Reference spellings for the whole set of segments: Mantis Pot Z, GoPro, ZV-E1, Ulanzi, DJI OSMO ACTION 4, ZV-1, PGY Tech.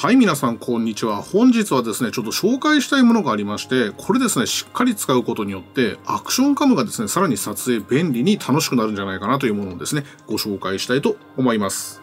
はい、皆さん、こんにちは。本日はですね、ちょっと紹介したいものがありまして、これですね、しっかり使うことによって、アクションカムがですね、さらに撮影便利に楽しくなるんじゃないかなというものをですね、ご紹介したいと思います。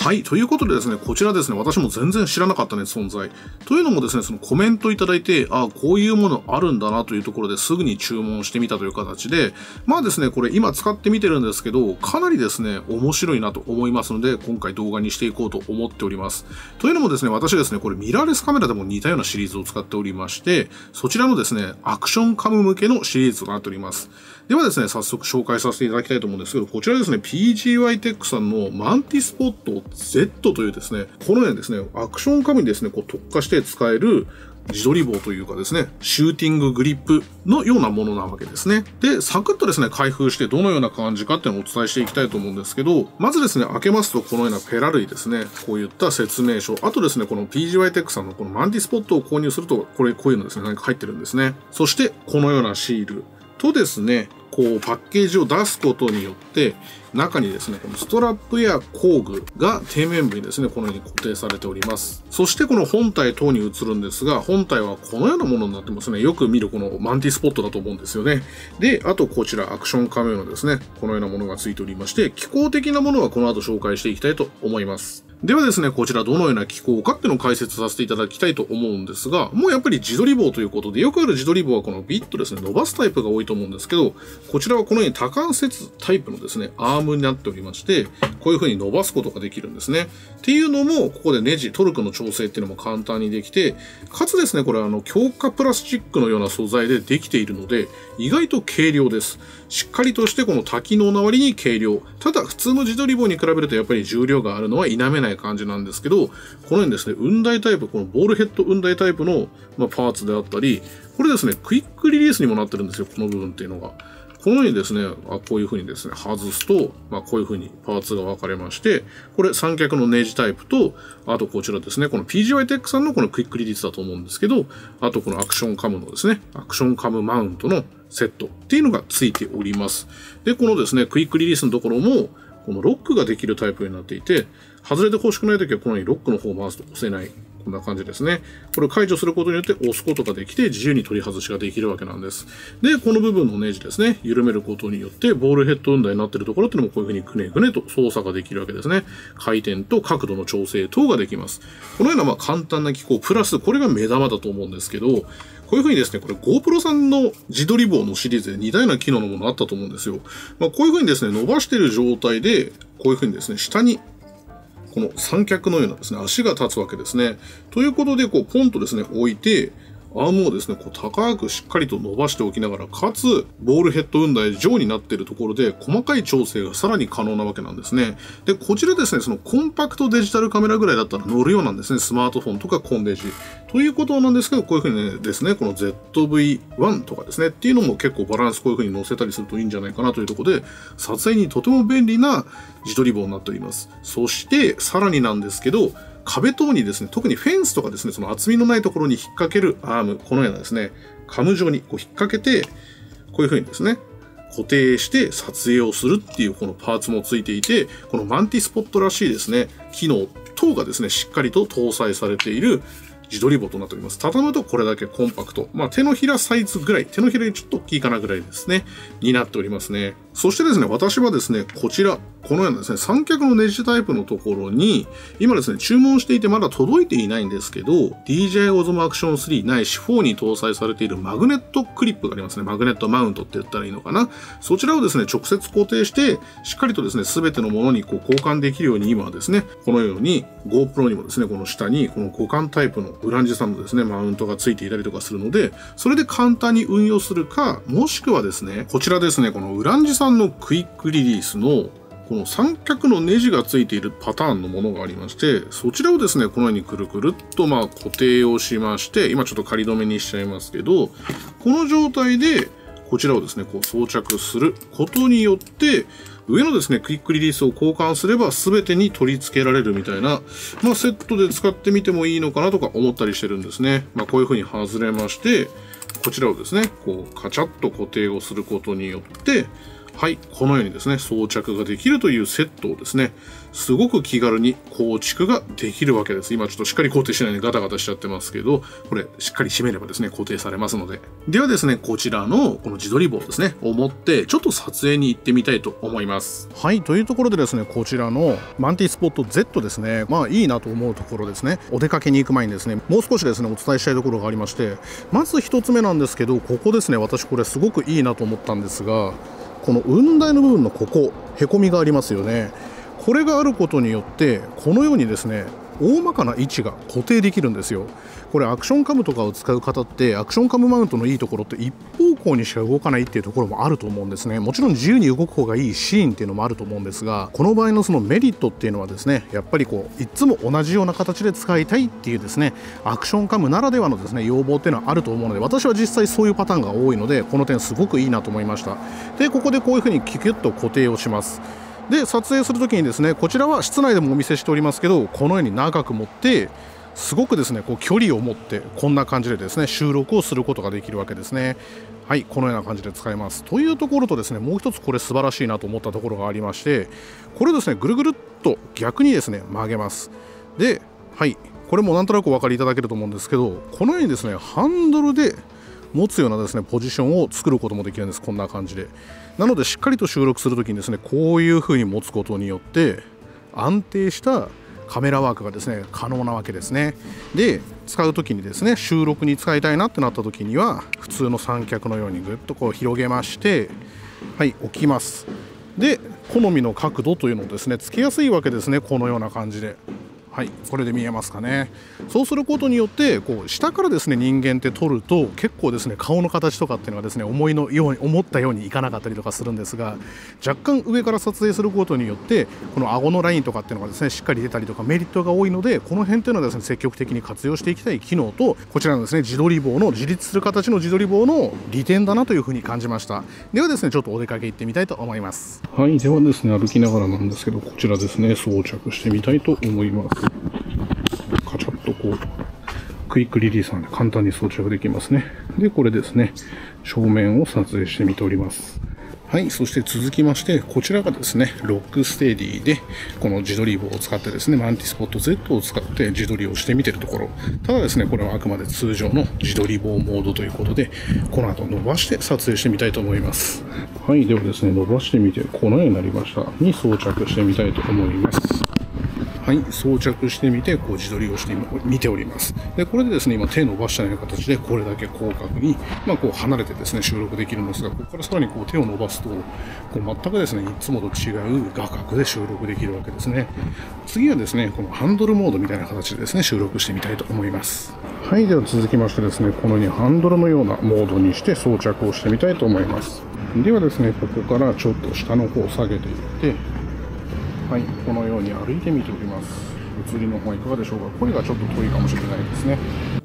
はい。ということでですね、こちらですね、私も全然知らなかったね、存在。というのもですね、そのコメントいただいて、ああ、こういうものあるんだなというところですぐに注文してみたという形で、まあですね、これ今使ってみてるんですけど、かなりですね、面白いなと思いますので、今回動画にしていこうと思っております。というのもですね、私ですね、これミラーレスカメラでも似たようなシリーズを使っておりまして、そちらのですね、アクションカム向けのシリーズとなっております。ではですね、早速紹介させていただきたいと思うんですけど、こちらですね、PGY Tech さんのマンティスポットZ というですね、このようにですね、アクションカムにですね、こう特化して使える自撮り棒というかですね、シューティンググリップのようなものなわけですね。で、サクッとですね、開封してどのような感じかっていうのをお伝えしていきたいと思うんですけど、まずですね、開けますとこのようなペラ類ですね、こういった説明書、あとですね、この PGY Tech さんのこのマンティスポットを購入すると、これ、こういうのですね、何か入ってるんですね。そして、このようなシールとですね、こうパッケージを出すことによって、中にですね、このストラップや工具が底面部にですね、このように固定されております。そしてこの本体等に移るんですが、本体はこのようなものになってますね。よく見るこのマンティスポットだと思うんですよね。で、あとこちらアクションカメラのですね、このようなものがついておりまして、機構的なものはこの後紹介していきたいと思います。ではですね、こちらどのような機構かっていうのを解説させていただきたいと思うんですが、もうやっぱり自撮り棒ということで、よくある自撮り棒はこのビッとですね、伸ばすタイプが多いと思うんですけど、こちらはこのように多関節タイプのですね、アームになっておりまして、こういう風に伸ばすことができるんですね。っていうのも、ここでネジ、トルクの調整っていうのも簡単にできて、かつですね、これは強化プラスチックのような素材でできているので、意外と軽量です。しっかりとしてこの多機能な割に軽量。ただ、普通の自撮り棒に比べるとやっぱり重量があるのは否めない感じなんですけど、このようにですね、雲台タイプ、このボールヘッド雲台タイプのパーツであったり、これですね、クイックリリースにもなってるんですよ、この部分っていうのが。このようにですね、こういう風にですね、外すと、こういう風にパーツが分かれまして、これ三脚のネジタイプと、あとこちらですね、この PGY Tech さんのこのクイックリリースだと思うんですけど、あとこのアクションカムのですね、アクションカムマウントのセットっていうのがついております。で、このですね、クイックリリースのところも、このロックができるタイプになっていて、外れて欲しくないときはこのようにロックの方を回すと押せない。こんな感じですね。これを解除することによって押すことができて自由に取り外しができるわけなんです。で、この部分のネジですね。緩めることによってボールヘッド雲台になっているところっていうのもこういうふうにくねくねと操作ができるわけですね。回転と角度の調整等ができます。このような簡単な機構、プラスこれが目玉だと思うんですけど、こういう風にですね、これ GoPro さんの自撮り棒のシリーズで似たような機能のものあったと思うんですよ。こういう風にですね、伸ばしている状態で、こういう風にですね、下に、この三脚のようなですね、足が立つわけですね。ということで、こう、ポンとですね、置いて、アームをですね、こう高くしっかりと伸ばしておきながら、かつ、ボールヘッド雲台上になっているところで、細かい調整がさらに可能なわけなんですね。で、こちらですね、そのコンパクトデジタルカメラぐらいだったら乗るようなんですね。スマートフォンとかコンデジ。ということなんですけど、こういうふうにですね、この ZV-1 とかですね、っていうのも結構バランスこういうふうに乗せたりするといいんじゃないかなというところで、撮影にとても便利な自撮り棒になっております。そして、さらになんですけど、壁等にですね、特にフェンスとかですね、その厚みのないところに引っ掛けるアーム、このようなですね、カム状にこう引っ掛けて、こういう風にですね、固定して撮影をするっていうこのパーツもついていて、このマンティスポットらしいですね、機能等がですね、しっかりと搭載されている自撮り棒となっております。畳むとこれだけコンパクト。手のひらサイズぐらい、手のひらにちょっと大きいかなぐらいですね、になっておりますね。そしてですね、私はですね、こちら、このようなですね、三脚のネジタイプのところに、今ですね、注文していてまだ届いていないんですけど、DJI OSMO ACTION 3ないし4に搭載されているマグネットクリップがありますね。マグネットマウントって言ったらいいのかな。そちらをですね、直接固定して、しっかりとですね、すべてのものにこう交換できるように今はですね、このように GoPro にもですね、この下にこの互換タイプのブランジさんのですね、マウントがついていたりとかするので、それで簡単に運用するか、もしくはですね、こちらですね、このウランジさんのクイックリリースのこの三脚のネジがついているパターンのものがありまして、そちらをですね、このようにくるくるっと固定をしまして、今ちょっと仮止めにしちゃいますけど、この状態でこちらをですね、こう装着することによって、上のですね、クイックリリースを交換すれば全てに取り付けられるみたいな、セットで使ってみてもいいのかなとか思ったりしてるんですね。こういう風に外れまして、こちらをですね、こうカチャッと固定をすることによって、はい、このようにですね、装着ができるというセットをですね、すごく気軽に構築ができるわけです。今ちょっとしっかり固定しないでガタガタしちゃってますけど、これしっかり締めればですね、固定されますので。ではですね、こちらのこの自撮り棒ですね、を持ってちょっと撮影に行ってみたいと思います。はい、というところでですね、こちらのマンティスポット Z ですね、まあいいなと思うところですね、お出かけに行く前にですね、もう少しですね、お伝えしたいところがありまして、まず一つ目なんですけど、ここですね、私これすごくいいなと思ったんですが、この雲台の部分のここ、へこみがありますよね。これがあることによってこのようにですね、大まかな位置が固定できるんですよ。これアクションカムとかを使う方って、アクションカムマウントのいいところって一方向にしか動かないっていうところもあると思うんですね。もちろん自由に動く方がいいシーンっていうのもあると思うんですが、この場合のそのメリットっていうのはですね、やっぱりこういつも同じような形で使いたいっていうですね、アクションカムならではのですね要望っていうのはあると思うので、私は実際そういうパターンが多いので、この点すごくいいなと思いました。でここでこういうふうにキュキュッと固定をします。で撮影するときにですね、こちらは室内でもお見せしておりますけど、このように長く持ってすごくですねこう距離を持って、こんな感じでですね収録をすることができるわけですね。はい、このような感じで使えますというところとですね、もう一つこれ素晴らしいなと思ったところがありまして、これをですねぐるぐるっと逆にですね曲げます。ではい、これもなんとなくお分かりいただけると思うんですけど、このようにですねハンドルで持つようなですねポジションを作ることもできるんです。こんな感じで、なのでしっかりと収録するときにですね、こういう風に持つことによって安定したカメラワークがですね可能なわけですね。で使うときにですね、収録に使いたいなってなったときには、普通の三脚のようにぐっとこう広げまして、はい、置きます。で好みの角度というのをですねつけやすいわけですね。このような感じで、はい、これで見えますかね。そうすることによってこう下からですね人間って撮ると結構ですね顔の形とかっていうのがですね思ったようにいかなかったりとかするんですが、若干上から撮影することによってこの顎のラインとかっていうのがですねしっかり出たりとかメリットが多いので、この辺っていうのはですね積極的に活用していきたい機能と、こちらのですね自撮り棒の自立する形の自撮り棒の利点だなというふうに感じました。ではですねちょっとお出かけ行ってみたいと思います。はい、ではですね歩きながらなんですけど、こちらですね装着してみたいと思います。カチャッとこうクイックリリースなんで簡単に装着できますね。でこれですね正面を撮影してみております。はい、そして続きましてこちらがですねロックステディで、この自撮り棒を使ってですねマンティスポット Z を使って自撮りをしてみてるところ。ただですねこれはあくまで通常の自撮り棒モードということで、この後伸ばして撮影してみたいと思います。はい、ではですね伸ばしてみてこのようになりました。に装着してみたいと思います。はい、装着してみてこう自撮りをして見ております。でこれでですね今手伸ばしたような形でこれだけ広角に、まあ、こう離れてですね収録できるんですが、ここからさらにこう手を伸ばすとこう全くですねいつもと違う画角で収録できるわけですね。次はですねこのハンドルモードみたいな形でですね収録してみたいと思います。はい、では続きましてですね、このようにハンドルのようなモードにして装着をしてみたいと思います。ではですねここからちょっと下の方を下げていって、はい、このように歩いてみております。映りの方いかがでしょうか。声がちょっと遠いかもしれないですね。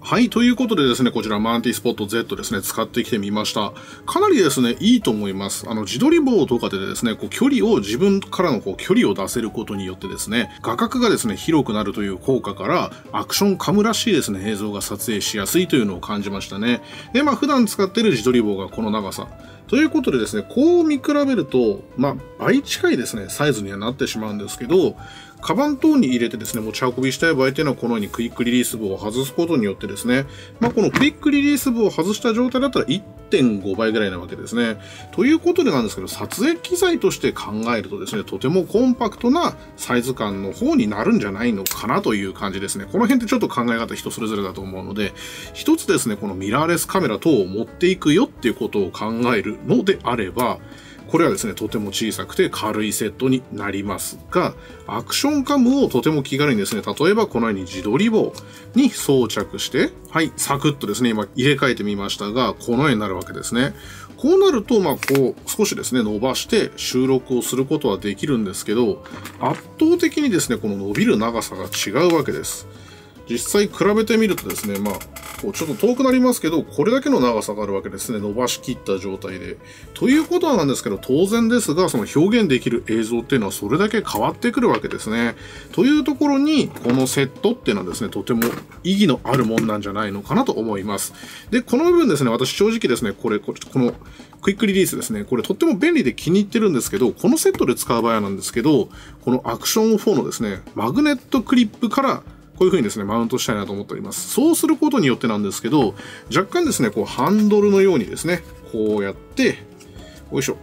はい、ということでですね、こちらマンティスポット Z ですね、使ってきてみました。かなりですね、いいと思います。自撮り棒とかでですね、こう距離を、自分からのこう距離を出せることによってですね、画角がですね、広くなるという効果から、アクションカムらしいですね、映像が撮影しやすいというのを感じましたね。で、まあ普段使っている自撮り棒がこの長さ。ということでですね、こう見比べると、まあ倍近いですね、サイズにはなってしまうんですけど、カバン等に入れてですね、持ち運びしたい場合というのは、このようにクイックリリース棒を外すことによってですね、まあ、このクイックリリース棒を外した状態だったら 1.5 倍ぐらいなわけですね。ということでなんですけど、撮影機材として考えるとですね、とてもコンパクトなサイズ感の方になるんじゃないのかなという感じですね。この辺ってちょっと考え方人それぞれだと思うので、一つですね、このミラーレスカメラ等を持っていくよっていうことを考えるのであれば、これはですね、とても小さくて軽いセットになりますが、アクションカムをとても気軽にですね、例えばこのように自撮り棒に装着して、はい、サクッとですね、今入れ替えてみましたが、このようになるわけですね。こうなると、まあこう、少しですね、伸ばして収録をすることはできるんですけど、圧倒的にですね、この伸びる長さが違うわけです。実際比べてみるとですね、まあ、こうちょっと遠くなりますけど、これだけの長さがあるわけですね。伸ばしきった状態で。ということはなんですけど、当然ですが、その表現できる映像っていうのはそれだけ変わってくるわけですね。というところに、このセットっていうのはですね、とても意義のあるもんなんじゃないのかなと思います。で、この部分ですね、私正直ですね、このクイックリリースですね、これとっても便利で気に入ってるんですけど、このセットで使う場合なんですけど、このアクション4のですね、マグネットクリップから、こういう風にですね、マウントしたいなと思っております。そうすることによってなんですけど、若干ですね、こうハンドルのようにですね、こうやって、よいしょ。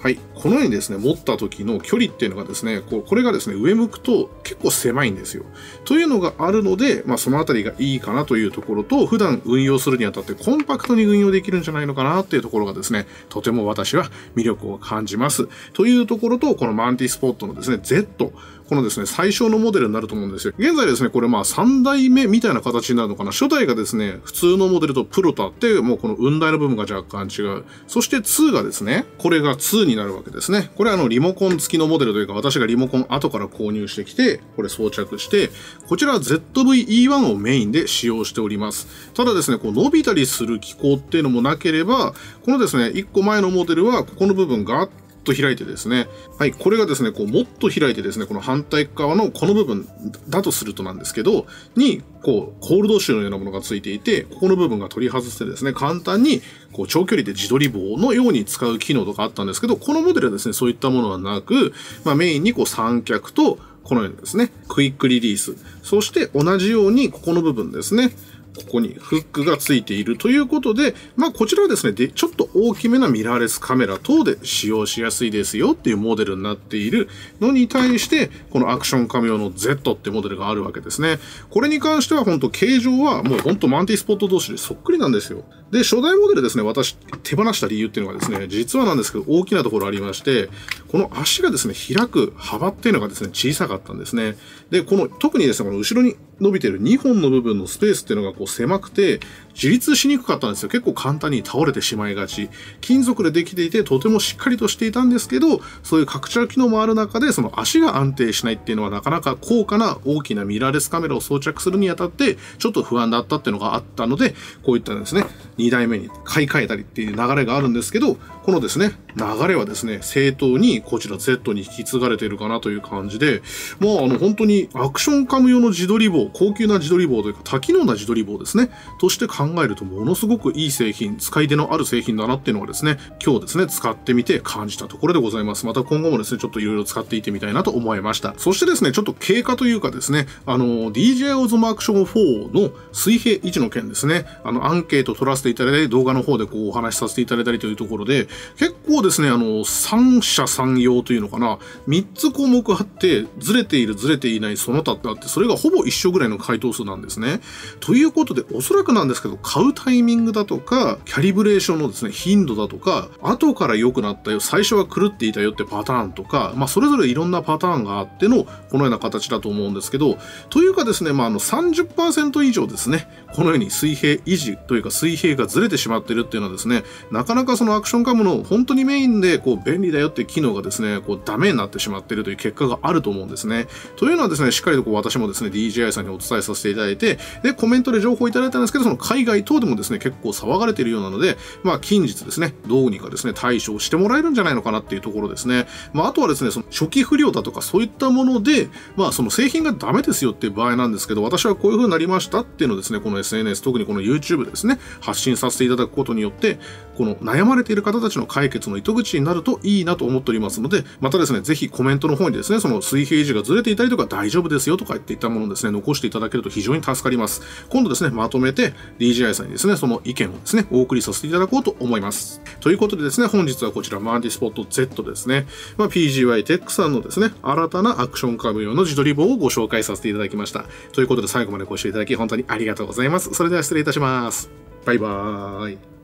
はい。このようにですね、持った時の距離っていうのがですね、これがですね、上向くと結構狭いんですよ。というのがあるので、まあそのあたりがいいかなというところと、普段運用するにあたってコンパクトに運用できるんじゃないのかなっていうところがですね、とても私は魅力を感じます。というところと、このマンティスポットのですね、Z。このですね、最小のモデルになると思うんですよ。現在ですね、これまあ3代目みたいな形になるのかな。初代がですね、普通のモデルとプロとあって、もうこの雲台の部分が若干違う。そして2がですね、これが2になるわけですね。これはリモコン付きのモデルというか、私がリモコン後から購入してきて、これ装着して、こちらは ZV-E1 をメインで使用しております。ただですね、こう伸びたりする機構っていうのもなければ、このですね、1個前のモデルはここの部分がと開いてですね、はい、これがですね、こうもっと開いてですね、この反対側のこの部分だとするとなんですけど、に、こう、コールドシューのようなものがついていて、ここの部分が取り外してですね、簡単に、こう、長距離で自撮り棒のように使う機能とかあったんですけど、このモデルはですね、そういったものはなく、まあメインにこう三脚と、このようにですね、クイックリリース、そして同じようにここの部分ですね、ここにフックがついているということで、まあこちらはですね、ちょっと大きめなミラーレスカメラ等で使用しやすいですよっていうモデルになっているのに対して、このアクションカメ用の Z ってモデルがあるわけですね。これに関しては本当形状はもう本当マンティスポット同士でそっくりなんですよ。で、初代モデルですね、私手放した理由っていうのがですね、実はなんですけど大きなところありまして、この足がですね、開く幅っていうのがですね、小さかったんですね。で、この特にですね、この後ろに伸びてる2本の部分のスペースっていうのがこう狭くて、自立しにくかったんですよ。結構簡単に倒れてしまいがち。金属でできていて、とてもしっかりとしていたんですけど、そういう拡張機能もある中で、その足が安定しないっていうのはなかなか高価な大きなミラーレスカメラを装着するにあたって、ちょっと不安だったっていうのがあったので、こういったですね、2代目に買い替えたりっていう流れがあるんですけど、このですね、流れはですね、正当にこちら Z に引き継がれているかなという感じで、もう本当にアクションカム用の自撮り棒、高級な自撮り棒というか多機能な自撮り棒ですね、として考えるとものすごくいい製品、使い手のある製品だなっていうのがですね、今日ですね、使ってみて感じたところでございます。また今後もですね、ちょっといろいろ使っていってみたいなと思いました。そしてですね、ちょっと経過というかですね、DJI OSMO ACTION 4の水平位置の件ですね、アンケート取らせていただいて、動画の方でこうお話しさせていただいたりというところで、結構ですね、三者三様というのかな、3つ項目あって、ずれている、ずれていない、その他ってあって、それがほぼ一緒ぐらいの回答数なんですね。ということで、おそらくなんですけど、買うタイミングだとか、キャリブレーションのですね、頻度だとか、後から良くなったよ、最初は狂っていたよってパターンとか、まあ、それぞれいろんなパターンがあっての、このような形だと思うんですけど、というかですね、まあ、30% 以上ですね、このように水平維持というか、水平がずれてしまっているっていうのはですね、なかなかそのアクションカムの本当にメインでこう便利だよって機能がですね、こうダメになってしまっているという結果があると思うんですね。というのはですね、しっかりとこう私もですね、DJI さんにお伝えさせていただいて、で、コメントで情報いただいたんですけど、その海外等でもですね、結構騒がれているようなので、まあ近日ですね、どうにかですね、対処してもらえるんじゃないのかなっていうところですね。まああとはですね、その初期不良だとかそういったもので、まあその製品がダメですよっていう場合なんですけど、私はこういう風になりましたっていうのをですね、この SNS、特にこの YouTube ですね、発信させていただくことによって、この悩まれている方たちの解決の糸口になるといいなと思っておりますので、またですね、ぜひコメントの方にですね、その水平維持がずれていたりとか大丈夫ですよとか言っていたものをですね、残していただけると非常に助かります。今度ですね、まとめて DJI さんにですね、その意見をですね、お送りさせていただこうと思います。ということでですね、本日はこちらマンティスポット Z ですね、まあ、PGY Tech さんのですね、新たなアクションカム用の自撮り棒をご紹介させていただきました。ということで最後までご視聴いただき本当にありがとうございます。それでは失礼いたします。バイバーイ。